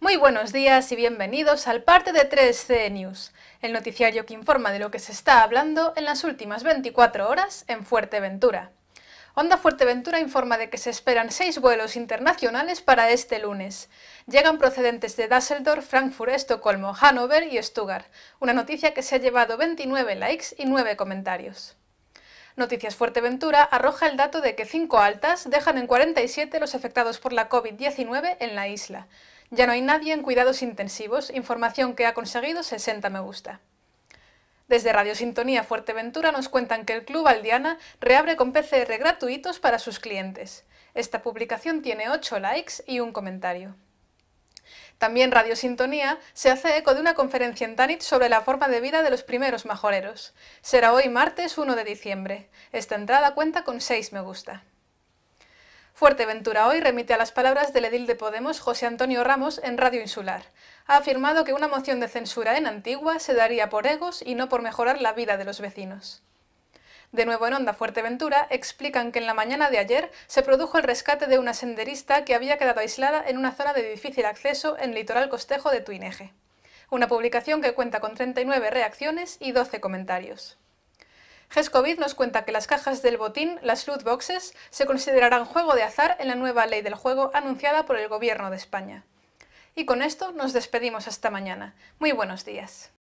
Muy buenos días y bienvenidos al parte de 3C News, el noticiario que informa de lo que se está hablando en las últimas 24 horas en Fuerteventura. Onda Fuerteventura informa de que se esperan 6 vuelos internacionales para este lunes. Llegan procedentes de Düsseldorf, Frankfurt, Estocolmo, Hannover y Stuttgart, una noticia que se ha llevado 29 likes y 9 comentarios. Noticias Fuerteventura arroja el dato de que 5 altas dejan en 47 los afectados por la COVID-19 en la isla. Ya no hay nadie en cuidados intensivos, información que ha conseguido 60 me gusta. Desde Radio Sintonía Fuerteventura nos cuentan que el Club Aldiana reabre con PCR gratuitos para sus clientes. Esta publicación tiene 8 likes y un comentario. También Radio Sintonía se hace eco de una conferencia en Tanit sobre la forma de vida de los primeros majoreros. Será hoy martes 1 de diciembre. Esta entrada cuenta con 6 me gusta. Fuerteventura Hoy remite a las palabras del edil de Podemos José Antonio Ramos en Radio Insular. Ha afirmado que una moción de censura en Antigua se daría por egos y no por mejorar la vida de los vecinos. De nuevo en Onda Fuerteventura explican que en la mañana de ayer se produjo el rescate de una senderista que había quedado aislada en una zona de difícil acceso en el litoral costejo de Tuineje. Una publicación que cuenta con 39 reacciones y 12 comentarios. Gescovid nos cuenta que las cajas del botín, las loot boxes, se considerarán juego de azar en la nueva ley del juego anunciada por el Gobierno de España. Y con esto nos despedimos hasta mañana. Muy buenos días.